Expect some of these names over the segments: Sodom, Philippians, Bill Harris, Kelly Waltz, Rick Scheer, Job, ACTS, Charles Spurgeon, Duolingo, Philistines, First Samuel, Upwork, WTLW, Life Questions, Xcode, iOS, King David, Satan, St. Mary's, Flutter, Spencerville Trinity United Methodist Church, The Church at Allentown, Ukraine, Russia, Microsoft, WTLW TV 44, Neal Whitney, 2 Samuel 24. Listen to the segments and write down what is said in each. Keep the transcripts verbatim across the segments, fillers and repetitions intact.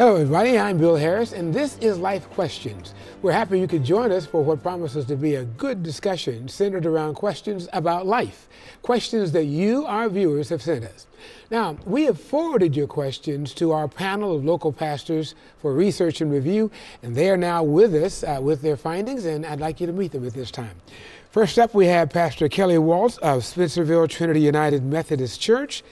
Hello everybody, I'm Bill Harris, and this is Life Questions. We're happy you could join us for what promises to be a good discussion centered around questions about life, questions that you, our viewers, have sent us. Now, we have forwarded your questions to our panel of local pastors for research and review, and they are now with us uh, with their findings, and I'd like you to meet them at this time. First up, we have Pastor Kelly Waltz of Spencerville Trinity United Methodist Church,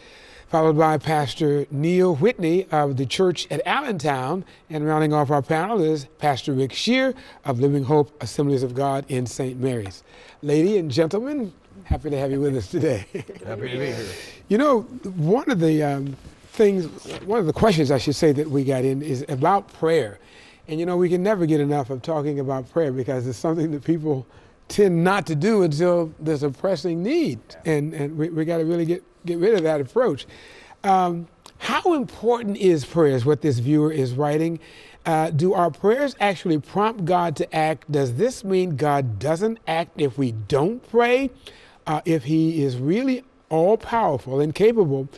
followed by Pastor Neal Whitney of The Church at Allentown. And rounding off our panel is Pastor Rick Scheer of Living Hope Assemblies of God in Saint Mary's. Ladies and gentlemen, happy to have you with us today. Happy to be here. You know, one of the um, things, one of the questions I should say that we got in is about prayer. And you know, we can never get enough of talking about prayer because it's something that people tend not to do until there's a pressing need. Yeah. And, and we, we got to really get get rid of that approach. Um, how important is prayer is what this viewer is writing. Uh, do our prayers actually prompt God to act? Does this mean God doesn't act if we don't pray? Uh, if he is really all-powerful and capable,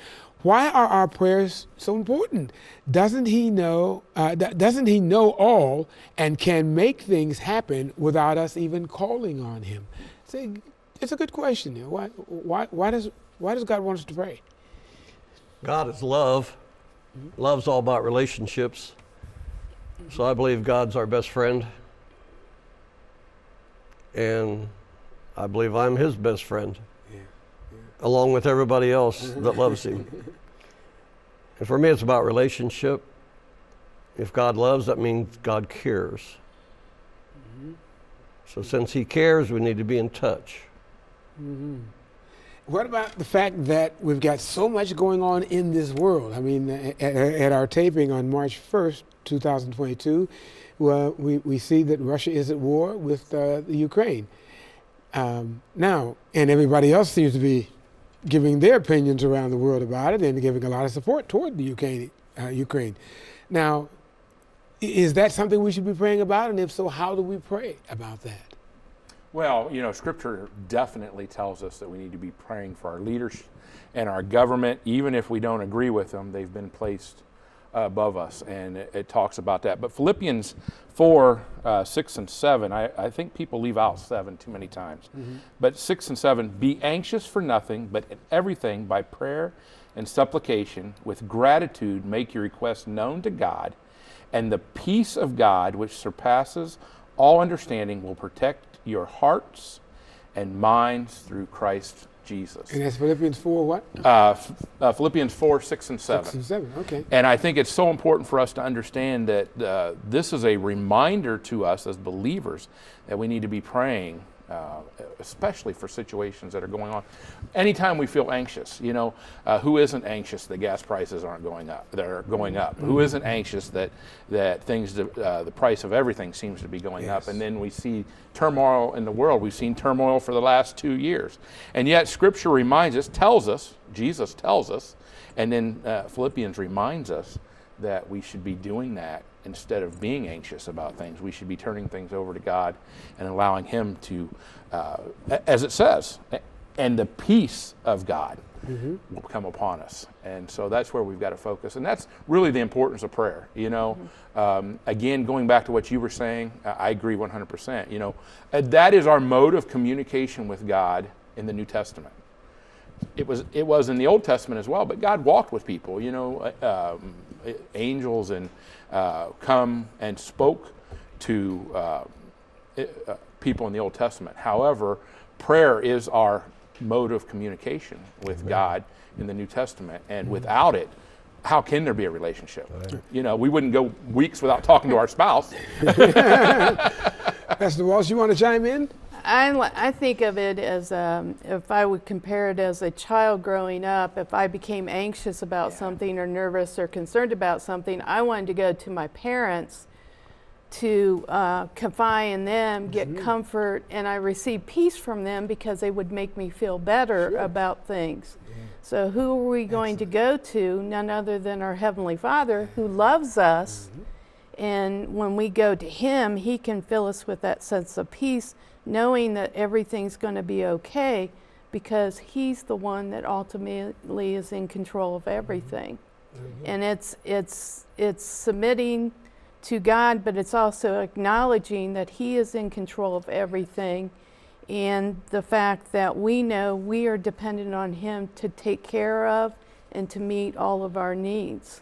why are our prayers so important? Doesn't he know, uh, doesn't he know all and can make things happen without us even calling on him? It's a, it's a good question. Why, why, why does Why does God want us to pray? God is love. Love's all about relationships. So I believe God's our best friend. And I believe I'm his best friend, yeah. Yeah. Along with everybody else that loves him. And for me, it's about relationship. If God loves, that means God cares. Mm-hmm. So since he cares, we need to be in touch. Mm-hmm. What about the fact that we've got so much going on in this world? I mean, at, at our taping on March first, two thousand twenty-two, well, we, we see that Russia is at war with uh, the Ukraine um, now, and everybody else seems to be giving their opinions around the world about it and giving a lot of support toward the Ukraine. Uh, Ukraine. Now, is that something we should be praying about? And if so, how do we pray about that? Well, you know, Scripture definitely tells us that we need to be praying for our leaders and our government, even if we don't agree with them. They've been placed uh, above us, and it, it talks about that. But Philippians four, uh, six, and seven, I, I think people leave out seven too many times. Mm-hmm. But six and seven, be anxious for nothing, but in everything by prayer and supplication, with gratitude make your requests known to God, and the peace of God, which surpasses all understanding, will protect your hearts and minds through Christ Jesus. And that's Philippians four what? Uh, uh, Philippians four, six, and seven. Six and seven, okay. And I think it's so important for us to understand that uh, this is a reminder to us as believers that we need to be praying, uh, especially for situations that are going on. Anytime we feel anxious, you know, uh, who isn't anxious that gas prices aren't going up? They're going up. Mm-hmm. Who isn't anxious that that things, uh, the price of everything seems to be going yes. up? And then we see turmoil in the world. We've seen turmoil for the last two years. And yet Scripture reminds us, tells us, Jesus tells us, and then uh, Philippians reminds us that we should be doing that instead of being anxious about things. We should be turning things over to God and allowing him to, uh, as it says, and the peace of God mm-hmm. will come upon us. And so that's where we've got to focus. And that's really the importance of prayer. You know, mm-hmm. um, again, going back to what you were saying, I agree one hundred percent. You know, that is our mode of communication with God in the New Testament. It was, it was in the Old Testament as well, but God walked with people, you know, um, angels and uh, come and spoke to uh, it, uh, people in the Old Testament. However, prayer is our mode of communication with Amen. God in the New Testament, and mm-hmm. without it, how can there be a relationship? Right. You know, we wouldn't go weeks without talking to our spouse. Pastor Walsh, you want to chime in? I, I think of it as, um, if I would compare it as a child growing up, if I became anxious about yeah. something or nervous or concerned about something, I wanted to go to my parents to uh, confide in them, get mm-hmm. comfort, and I received peace from them because they would make me feel better sure. about things. Yeah. So who are we going Excellent. to go to? None other than our Heavenly Father who loves us. Mm-hmm. And when we go to him, he can fill us with that sense of peace, knowing that everything's going to be okay because he's the one that ultimately is in control of everything. Mm-hmm. And it's it's it's submitting to God, but it's also acknowledging that He is in control of everything, and the fact that we know we are dependent on Him to take care of and to meet all of our needs.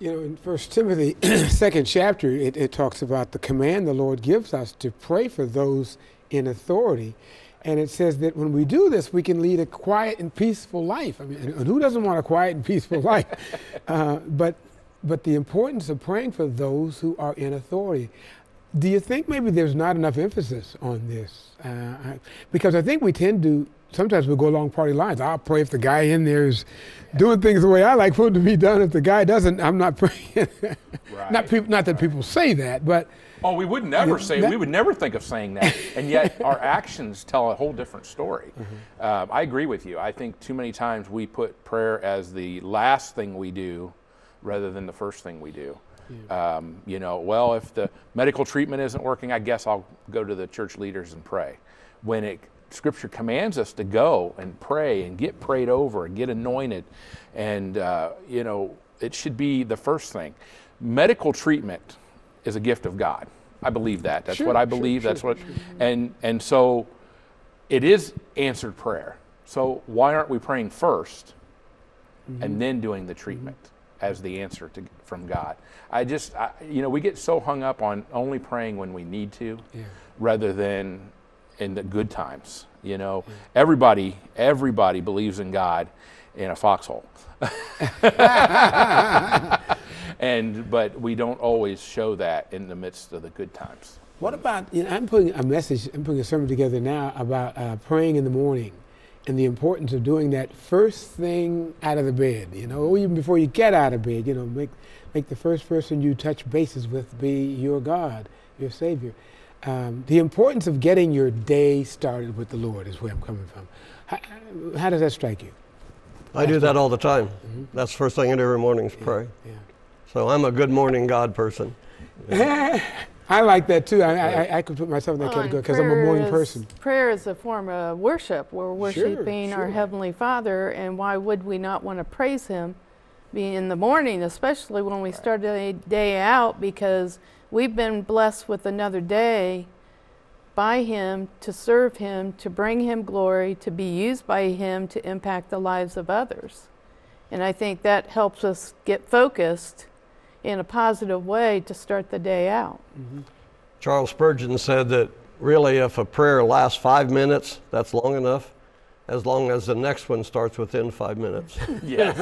You know, in First Timothy, second chapter, it, it talks about the command the Lord gives us to pray for those in authority. And it says that when we do this, we can lead a quiet and peaceful life. I mean, and who doesn't want a quiet and peaceful life? Uh, but, but the importance of praying for those who are in authority. Do you think maybe there's not enough emphasis on this? Uh, I, because I think we tend to, sometimes we'll go along party lines. I'll pray if the guy in there is doing things the way I like for it to be done. If the guy doesn't, I'm not praying. Right. Not, people, not that right. people say that, but... Oh, we would never say, we would never think of saying that, and yet our actions tell a whole different story. Mm-hmm. um, I agree with you. I think too many times we put prayer as the last thing we do rather than the first thing we do. Yeah. Um, you know, well, if the medical treatment isn't working, I guess I'll go to the church leaders and pray. When it, Scripture commands us to go and pray and get prayed over and get anointed, and, uh, you know, it should be the first thing. Medical treatment is a gift of God. I believe that. That's sure, what I believe. Sure, That's sure, what, sure. and and so it is answered prayer. So why aren't we praying first, mm-hmm. and then doing the treatment mm-hmm. as the answer to from God? I just, I, you know, we get so hung up on only praying when we need to, yeah. rather than in the good times. You know, yeah. everybody everybody believes in God in a foxhole. And, but we don't always show that in the midst of the good times. What about, you know, I'm putting a message, I'm putting a sermon together now about uh, praying in the morning and the importance of doing that first thing out of the bed, you know, even before you get out of bed, you know, make, make the first person you touch bases with be your God, your Savior. Um, the importance of getting your day started with the Lord is where I'm coming from. How, how does that strike you? I do that all the time. Mm-hmm. That's the first thing I do every morning is pray. Yeah. Yeah. So I'm a good morning God person. Yeah. I like that too. I, yeah. I, I could put myself in that well, category because I'm a morning is, person. Prayer is a form of worship. We're worshiping sure, sure. our Heavenly Father, and why would we not want to praise Him being in the morning, especially when we right. start a day out, because we've been blessed with another day by Him, to serve Him, to bring Him glory, to be used by Him to impact the lives of others. And I think that helps us get focused in a positive way to start the day out. Mm-hmm. Charles Spurgeon said that really if a prayer lasts five minutes, that's long enough, as long as the next one starts within five minutes. Yes.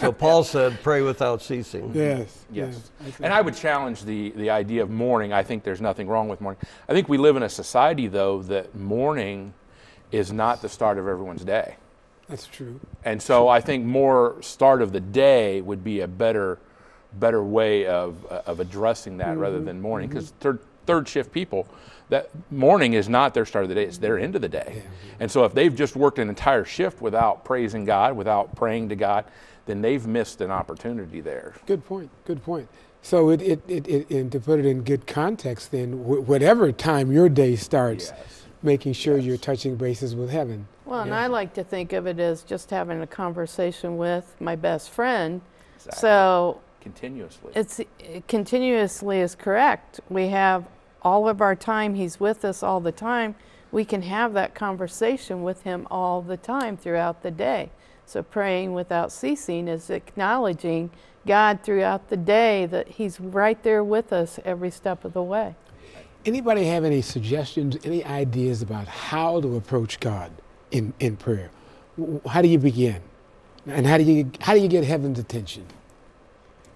So Paul said, pray without ceasing. Yes. Yes. yes. And I would challenge the, the idea of morning. I think there's nothing wrong with morning. I think we live in a society, though, that morning is not the start of everyone's day. That's true. And so I think more start of the day would be a better better way of, uh, of addressing that mm-hmm. rather than morning. Because mm-hmm. third, third shift people, that morning is not their start of the day, it's their end of the day. Yeah. And so if they've just worked an entire shift without praising God, without praying to God, then they've missed an opportunity there. Good point, good point. So it, it, it, it and to put it in good context then, wh whatever time your day starts, yes. making sure yes. you're touching bases with heaven. Well, and yeah. I like to think of it as just having a conversation with my best friend. Exactly. So continuously. It's it continuously is correct. We have all of our time. He's with us all the time. We can have that conversation with Him all the time throughout the day. So praying without ceasing is acknowledging God throughout the day, that He's right there with us every step of the way. Anybody have any suggestions, any ideas about how to approach God in in prayer? How do you begin, and how do you how do you get heaven's attention?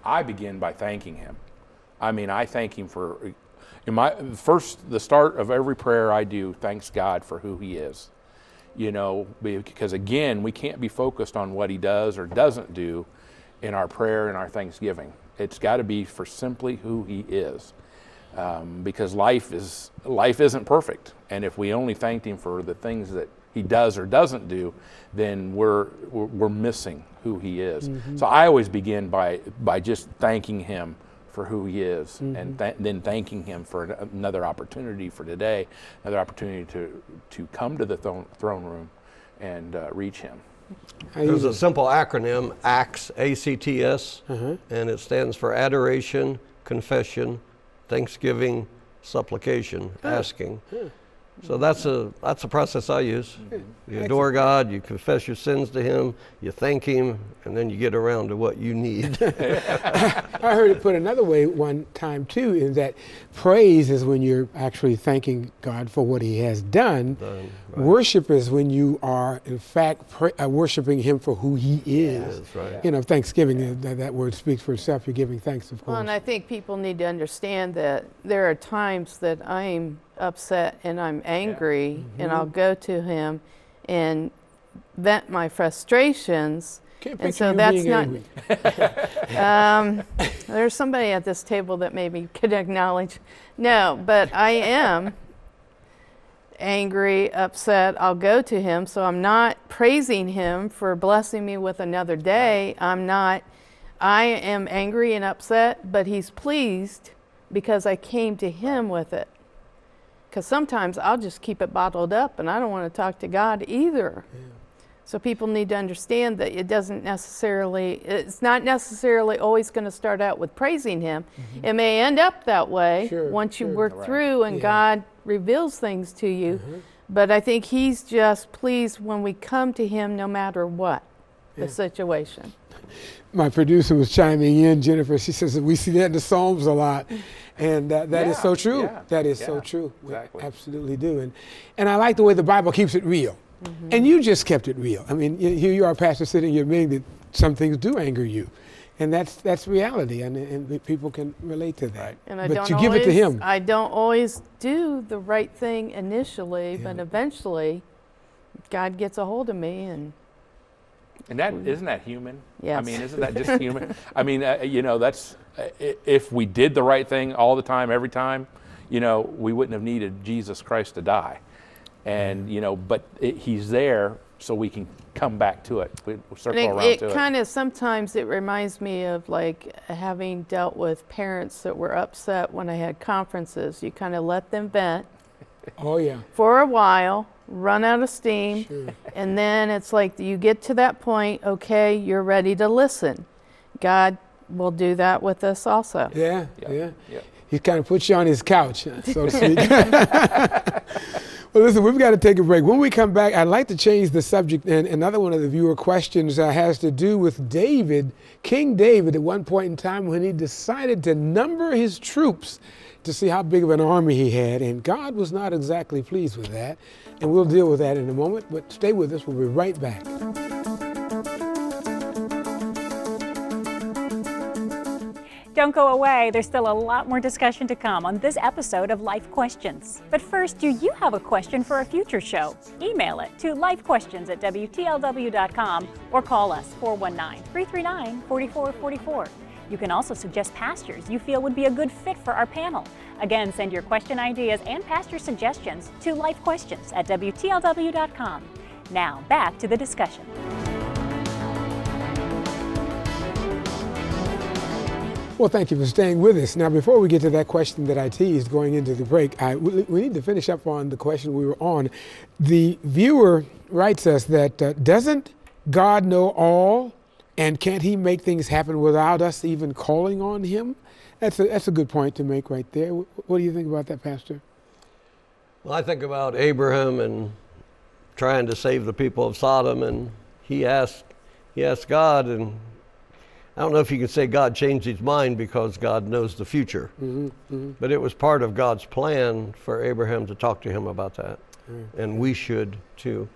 I begin by thanking Him. I mean, I thank Him for in my first the start of every prayer I do thanks God for who He is, you know, because again, we can't be focused on what He does or doesn't do in our prayer and our thanksgiving. It's got to be for simply who He is. Um, because life is life isn't perfect, and if we only thanked Him for the things that He does or doesn't do, then we're we're missing who He is. Mm-hmm. So I always begin by by just thanking Him for who He is, mm-hmm. and th then thanking Him for an, another opportunity for today, another opportunity to to come to the throne, throne room, and uh, reach Him. There's a simple acronym, ACTS, A C T S, uh-huh. and it stands for Adoration, Confession, Thanksgiving, Supplication, oh. Asking. Yeah. So that's a that's a process I use. You adore God, you confess your sins to Him, you thank Him, and then you get around to what you need. I heard it put another way one time too, in that praise is when you're actually thanking God for what He has done. done right. Worship is when you are, in fact, pra uh, worshiping Him for who He is. Yeah, right. You know, Thanksgiving, yeah. that, that word speaks for itself. You're giving thanks, of course. Well, and I think people need to understand that there are times that I'm upset and I'm angry, yeah. mm-hmm. and I'll go to Him and vent my frustrations. Can't and so that's not. um, there's somebody at this table that maybe could acknowledge. No, but I am angry, upset. I'll go to Him, so I'm not praising Him for blessing me with another day. I'm not. I am angry and upset, but He's pleased because I came to Him with it. Because sometimes I'll just keep it bottled up and I don't want to talk to God either. Yeah. So people need to understand that it doesn't necessarily, it's not necessarily always going to start out with praising Him. Mm-hmm. It may end up that way sure, once sure. you work right. through and yeah. God reveals things to you. Mm-hmm. But I think He's just pleased when we come to Him no matter what yeah. the situation. My producer was chiming in, Jennifer. She says that we see that in the Psalms a lot, and uh, that yeah, is so true. Yeah, that is yeah, so true. Exactly. We absolutely do. And and I like the way the Bible keeps it real. Mm-hmm. And you just kept it real. I mean, you, here you are, pastor, sitting in your meeting that some things do anger you, and that's that's reality, and and people can relate to that. Right. And I but don't you always, give it to Him. I don't always do the right thing initially, yeah. but eventually, God gets a hold of me and. And that, isn't that human? Yes. I mean, isn't that just human? I mean, uh, you know, that's, uh, if we did the right thing all the time, every time, you know, we wouldn't have needed Jesus Christ to die. And, you know, but it, He's there so we can come back to it. We we'll circle it, around it to it. It kind of, sometimes it reminds me of like having dealt with parents that were upset when I had conferences. You kind of let them vent. Oh, yeah. For a while. Run out of steam, sure. and then it's like you get to that point, okay, you're ready to listen. God will do that with us also. Yeah, yeah. yeah. yeah. He kind of puts you on His couch, so to speak. Well, listen, we've got to take a break. When we come back, I'd like to change the subject, and another one of the viewer questions uh, has to do with David, King David, at one point in time when he decided to number his troops to see how big of an army he had, and God was not exactly pleased with that. And we'll deal with that in a moment, but stay with us. We'll be right back. Don't go away. There's still a lot more discussion to come on this episode of Life Questions. But first, do you have a question for a future show? Email it to lifequestions at W T L W dot com or call us four one nine, three three nine, four four four four. You can also suggest pastors you feel would be a good fit for our panel. Again, send your question ideas and pastor suggestions to lifequestions at W T L W dot com. Now, back to the discussion. Well, thank you for staying with us. Now, before we get to that question that I teased going into the break, I, we need to finish up on the question we were on. The viewer writes us that, uh, doesn't God know all? And can't He make things happen without us even calling on Him? That's a, that's a good point to make right there. What do you think about that, Pastor? Well, I think about Abraham and trying to save the people of Sodom, and he asked, he asked God, and I don't know if you could say God changed His mind because God knows the future. Mm-hmm, mm-hmm. But it was part of God's plan for Abraham to talk to Him about that, mm-hmm. and we should too.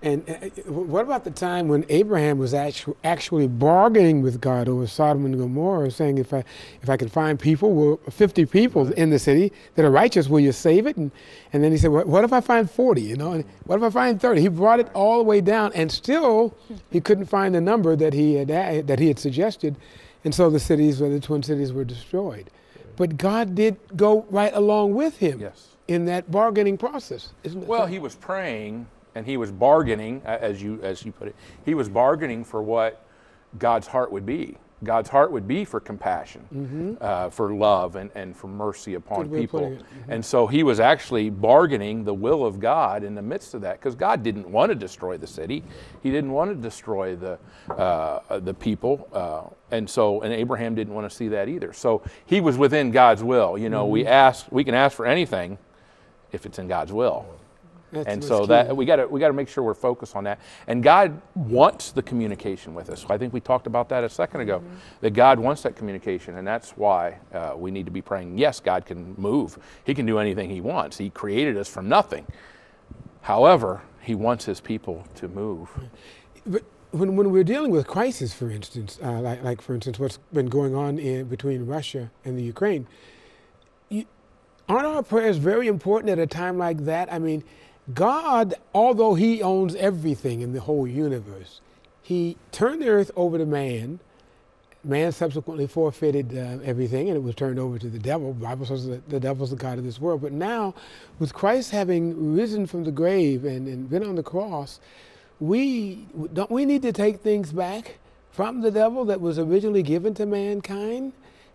And what about the time when Abraham was actu actually bargaining with God over Sodom and Gomorrah, saying, if I, if I can find people, well, fifty people right. in the city that are righteous, will you save it? And, and then he said, well, what if I find forty, you know, and what if I find thirty? He brought it all the way down, and still he couldn't find the number that he had, that he had suggested, and so the cities, the Twin Cities were destroyed. But God did go right along with him yes. in that bargaining process. Isn't it well, something? He was praying. And he was bargaining, as you as you put it, he was bargaining for what God's heart would be. God's heart would be for compassion, mm-hmm. uh, for love, and, and for mercy upon people. Mm-hmm. And so he was actually bargaining the will of God in the midst of that, because God didn't want to destroy the city. He didn't want to destroy the, uh, the people. Uh, and so, and Abraham didn't want to see that either. So he was within God's will. You know, mm-hmm. we ask, we can ask for anything if it's in God's will. That's and so key. that we got to we got to make sure we're focused on that. And God wants the communication with us. So I think we talked about that a second ago, mm-hmm. that God wants that communication, and that's why uh, we need to be praying. Yes, God can move. He can do anything He wants. He created us from nothing. However, He wants His people to move. But when when we're dealing with crisis, for instance, uh, like like for instance, what's been going on in between Russia and the Ukraine, you, aren't our prayers very important at a time like that? I mean, God, although He owns everything in the whole universe, He turned the earth over to man. Man subsequently forfeited uh, everything, and it was turned over to the devil. The Bible says that the devil's the god of this world. But now, with Christ having risen from the grave and, and been on the cross, we don't we need to take things back from the devil that was originally given to mankind,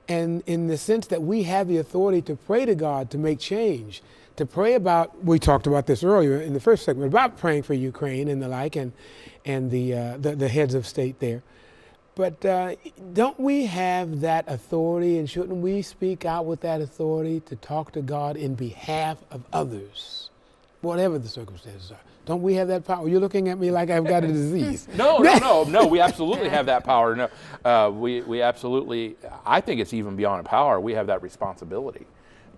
and in the sense that we have the authority to pray to God to make change. To pray about, we talked about this earlier in the first segment, about praying for Ukraine and the like, and and the uh, the, the heads of state there. But uh, don't we have that authority, and shouldn't we speak out with that authority to talk to God in behalf of others, whatever the circumstances are? Don't we have that power? You're looking at me like I've got a disease. No, no, no, no. We absolutely have that power. No, uh, we we absolutely. I think it's even beyond power. We have that responsibility.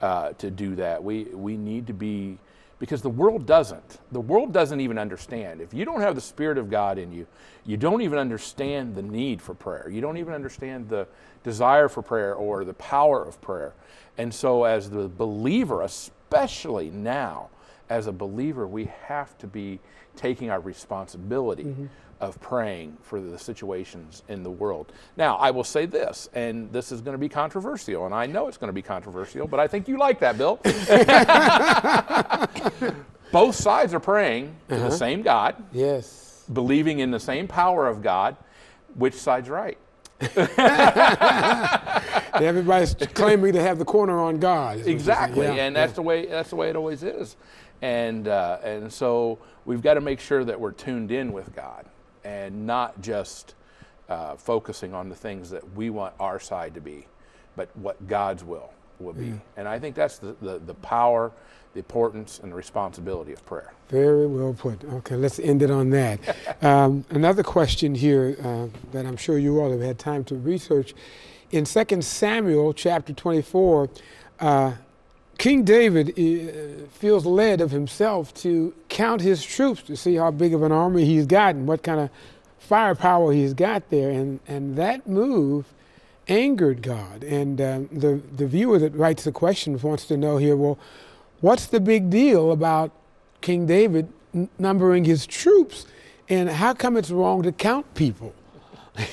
Uh, to do that. We we need to be, because the world doesn't. The world doesn't even understand. If you don't have the Spirit of God in you, you don't even understand the need for prayer. You don't even understand the desire for prayer or the power of prayer. And so as the believer, especially now, as a believer, we have to be taking our responsibility mm-hmm. of praying for the situations in the world. Now, I will say this, and this is going to be controversial, and I know it's going to be controversial, but I think you like that, Bill. Both sides are praying to uh-huh. the same God, yes, believing in the same power of God. Which side's right? Everybody's claiming to have the corner on God. Exactly, yeah. and that's yeah. the way that's the way it always is. And uh, and so we've got to make sure that we're tuned in with God, and not just uh, focusing on the things that we want our side to be, but what God's will will be. Yeah. And I think that's the, the, the power, the importance, and the responsibility of prayer. Very well put. Okay, let's end it on that. um, another question here uh, that I'm sure you all have had time to research. In Second Samuel chapter twenty-four, uh, King David uh, feels led of himself to count his troops to see how big of an army he's got and what kind of firepower he's got there. And, and that move angered God. And uh, the, the viewer that writes the question wants to know here, well, what's the big deal about King David n numbering his troops? And how come it's wrong to count people?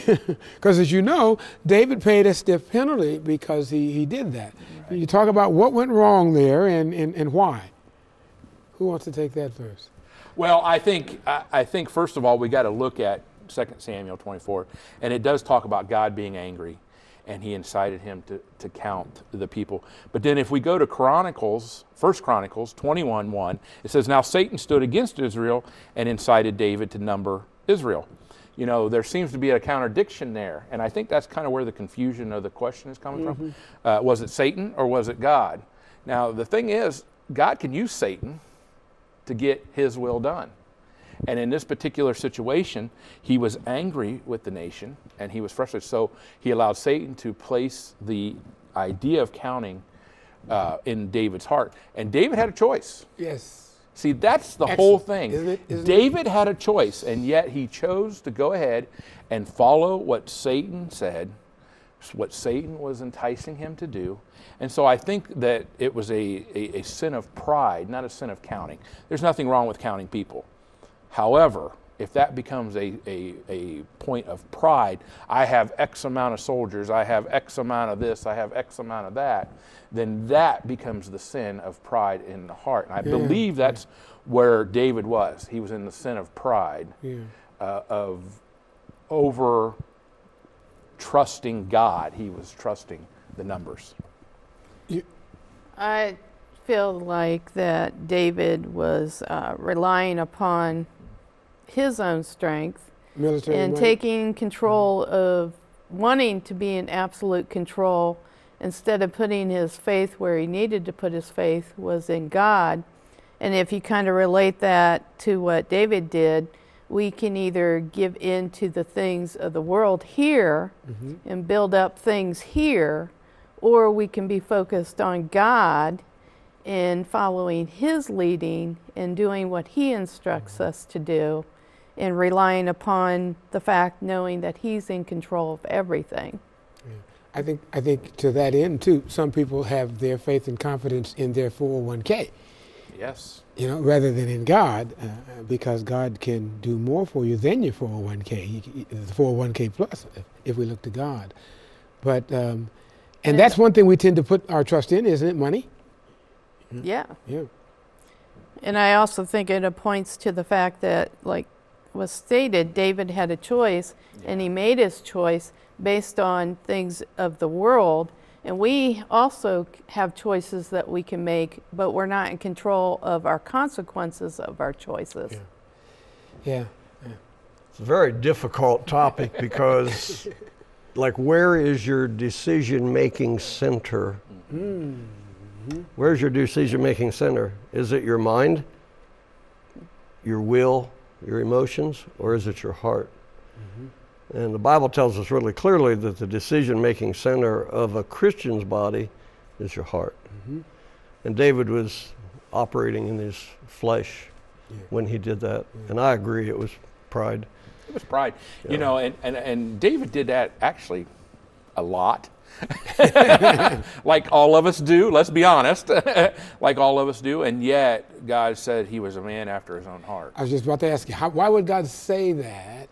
Because as you know, David paid a stiff penalty because he, he did that. Right. You talk about what went wrong there and, and, and why. Who wants to take that first? Well, I think, I, I think first of all, we got to look at Second Samuel twenty-four, and it does talk about God being angry, and He incited him to, to count the people. But then if we go to Chronicles, First Chronicles twenty-one one, it says, "Now Satan stood against Israel and incited David to number Israel." You know, there seems to be a contradiction there, and I think that's kind of where the confusion of the question is coming mm-hmm. from. Uh, was it Satan or was it God? Now, the thing is, God can use Satan to get His will done. And in this particular situation, he was angry with the nation, and he was frustrated. So he allowed Satan to place the idea of counting uh, in David's heart. And David had a choice. Yes. See, that's the Excellent. whole thing. Isn't it? Isn't David it? had a choice, and yet he chose to go ahead and follow what Satan said, what Satan was enticing him to do. And so I think that it was a, a, a sin of pride, not a sin of counting. There's nothing wrong with counting people. However, if that becomes a, a, a point of pride, I have X amount of soldiers, I have X amount of this, I have X amount of that, then that becomes the sin of pride in the heart. And I yeah. believe that's where David was. He was in the sin of pride, yeah. uh, of over trusting God. He was trusting the numbers. I feel like that David was uh, relying upon his own strength Military and right. taking control mm-hmm. of wanting to be in absolute control instead of putting his faith where he needed to put his faith was in God. And if you kind of relate that to what David did, we can either give in to the things of the world here mm-hmm. and build up things here, or we can be focused on God and following his leading and doing what he instructs mm-hmm. us to do, and relying upon the fact, knowing that he's in control of everything. Yeah. I think I think to that end, too, some people have their faith and confidence in their four oh one K. Yes. You know, rather than in God, uh, because God can do more for you than your four oh one K, the four oh one K plus, if we look to God. But, um, and yeah. that's one thing we tend to put our trust in, isn't it? Money? Yeah. Yeah. And I also think it points to the fact that, like, was stated, David had a choice, yeah. and he made his choice based on things of the world. And we also have choices that we can make, but we're not in control of our consequences of our choices. Yeah. yeah. yeah. It's a very difficult topic because, like, where is your decision-making center? Mm-hmm. Where's your decision-making center? Is it your mind, your will, your emotions, or is it your heart? Mm-hmm. And the Bible tells us really clearly that the decision-making center of a Christian's body is your heart. Mm-hmm. And David was operating in his flesh yeah. when he did that. Yeah. And I agree, it was pride. It was pride. Yeah. You know, and, and, and David did that actually a lot. Like all of us do, let's be honest. Like all of us do, and yet God said he was a man after his own heart. I was just about to ask you, how, why would God say that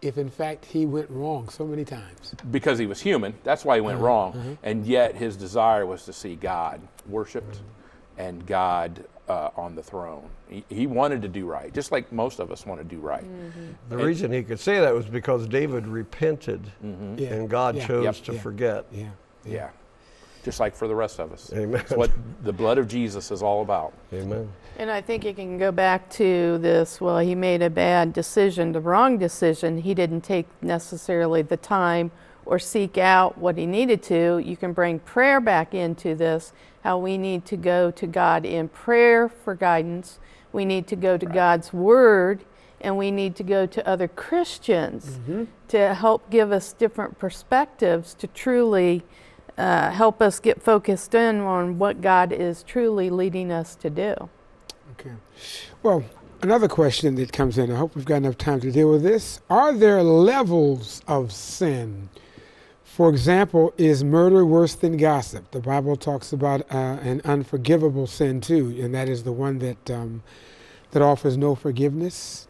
if in fact he went wrong so many times? Because he was human, that's why he went uh-huh, wrong. Uh-huh. And yet his desire was to see God worshipped uh-huh. and God uh, on the throne. He, he wanted to do right, just like most of us want to do right. Mm-hmm. The and, reason he could say that was because David repented mm-hmm. yeah, and God yeah, chose yep, to yeah, forget. Yeah, yeah. yeah. Just like for the rest of us. Amen. It's what the blood of Jesus is all about. Amen. And I think you can go back to this, well, he made a bad decision, the wrong decision. He didn't take necessarily the time or seek out what he needed to. You can bring prayer back into this, how we need to go to God in prayer for guidance. We need to go to right. God's Word, and we need to go to other Christians mm-hmm. to help give us different perspectives to truly uh, help us get focused in on what God is truly leading us to do. Okay. Well, another question that comes in, I hope we've got enough time to deal with this. Are there levels of sin? For example, is murder worse than gossip? The Bible talks about uh, an unforgivable sin too, and that is the one that um, that offers no forgiveness.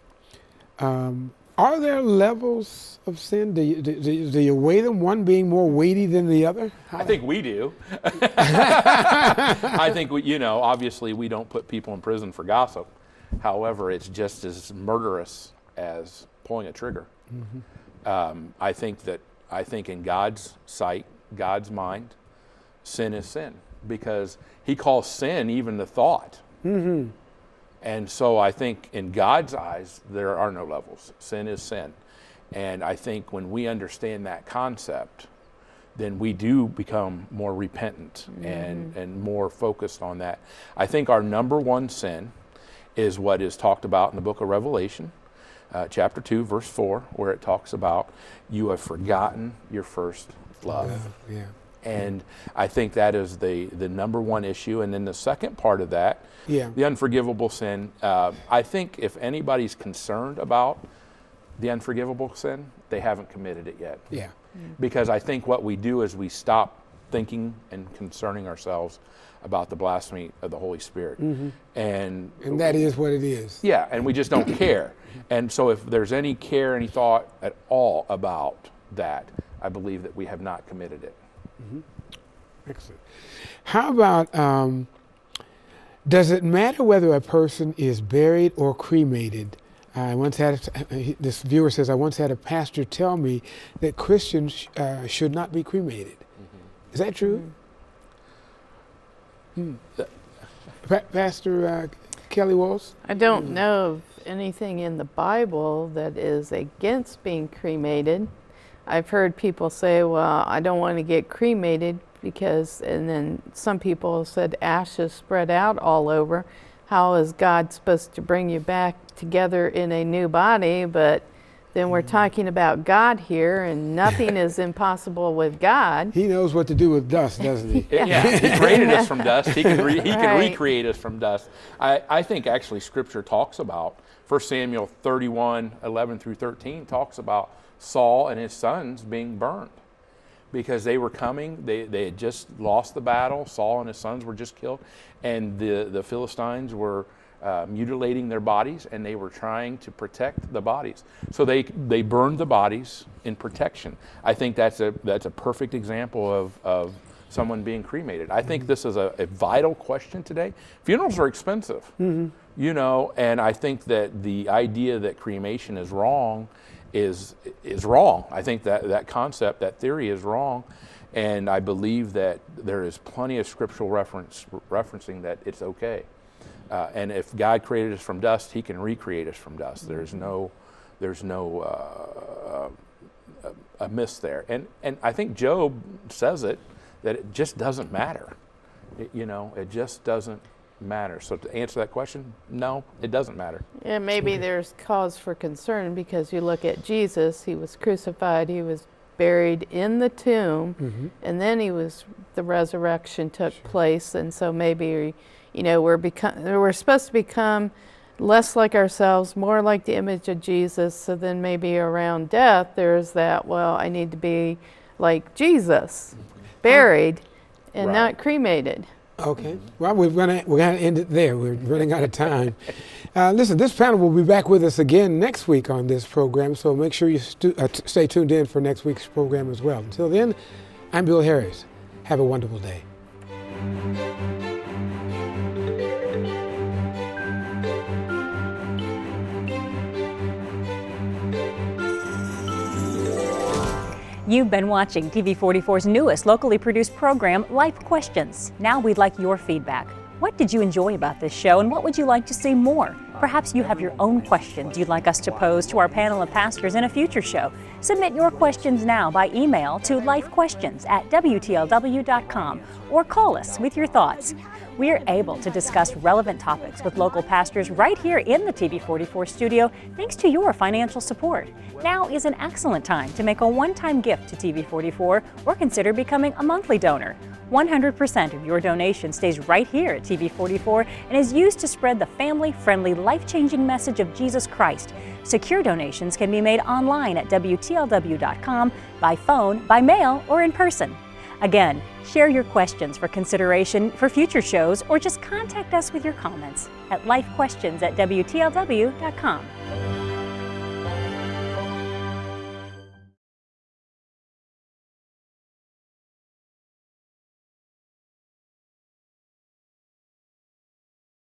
Um, are there levels of sin? Do you, do, do you weigh them, one being more weighty than the other? How? I think we do. I think, we, you know, obviously we don't put people in prison for gossip. However, it's just as murderous as pulling a trigger. Mm-hmm. um, I think that I think in God's sight, God's mind, sin is sin, because he calls sin even the thought. Mm-hmm. And so I think in God's eyes, there are no levels. Sin is sin. And I think when we understand that concept, then we do become more repentant mm-hmm. and, and more focused on that. I think our number one sin is what is talked about in the book of Revelation. Uh, chapter two, verse four, where it talks about you have forgotten your first love. Yeah, yeah. And I think that is the, the number one issue. And then the second part of that, yeah. the unforgivable sin. Uh, I think if anybody's concerned about the unforgivable sin, they haven't committed it yet. Yeah. Because I think what we do is we stop thinking and concerning ourselves about the blasphemy of the Holy Spirit. Mm-hmm. And, and that is what it is. Yeah, and we just don't care. And so if there's any care, any thought at all about that, I believe that we have not committed it. Mm-hmm. Excellent. How about, um, does it matter whether a person is buried or cremated? I once had, this viewer says, I once had a pastor tell me that Christians uh, should not be cremated. Mm-hmm. Is that true? Mm-hmm. Mm. Pa Pastor uh, Kelly Waltz? I don't mm-hmm. know of anything in the Bible that is against being cremated. I've heard people say, well, I don't want to get cremated because, and then some people said ashes spread out all over. How is God supposed to bring you back together in a new body? But then we're talking about God here, and nothing is impossible with God. He knows what to do with dust, doesn't he? Yeah, yeah. He created us from dust. He can, re he right. can recreate us from dust. I, I think actually Scripture talks about, First Samuel thirty-one, eleven through thirteen talks about Saul and his sons being burned because they were coming. They, they had just lost the battle. Saul and his sons were just killed, and the, the Philistines were uh, mutilating their bodies, and they were trying to protect the bodies. So they, they burned the bodies in protection. I think that's a, that's a perfect example of, of someone being cremated. I think this is a, a vital question today. Funerals are expensive, mm-hmm. you know, and I think that the idea that cremation is wrong is is wrong. I think that that concept, that theory is wrong, and I believe that there is plenty of scriptural reference referencing that it's okay. Uh, and if God created us from dust, He can recreate us from dust. There's no there's no uh, a, a miss there. And and I think Job says it, that it just doesn't matter. It, you know, it just doesn't matter. So to answer that question, no, it doesn't matter. And maybe there's cause for concern because you look at Jesus, He was crucified, He was buried in the tomb, mm-hmm. and then He was, the resurrection took sure. place, and so maybe, you know, we're become, we're supposed to become less like ourselves, more like the image of Jesus, so then maybe around death there's that, well, I need to be like Jesus, buried and right. not cremated. Okay. Well, we're gonna we're gonna end it there. We're running out of time. Uh, listen, this panel will be back with us again next week on this program, so make sure you stu uh, stay tuned in for next week's program as well. Until then, I'm Bill Harris. Have a wonderful day. You've been watching T V forty-four's newest locally produced program, Life Questions. Now we'd like your feedback. What did you enjoy about this show, and what would you like to see more? Perhaps you have your own questions you'd like us to pose to our panel of pastors in a future show. Submit your questions now by email to lifequestions at W T L W dot com or call us with your thoughts. We're able to discuss relevant topics with local pastors right here in the T V forty-four studio thanks to your financial support. Now is an excellent time to make a one-time gift to T V forty-four or consider becoming a monthly donor. one hundred percent of your donation stays right here at T V forty-four and is used to spread the family-friendly, life-changing message of Jesus Christ. Secure donations can be made online at W T L W dot com, by phone, by mail, or in person. Again, share your questions for consideration for future shows or just contact us with your comments at lifequestions at W T L W dot com.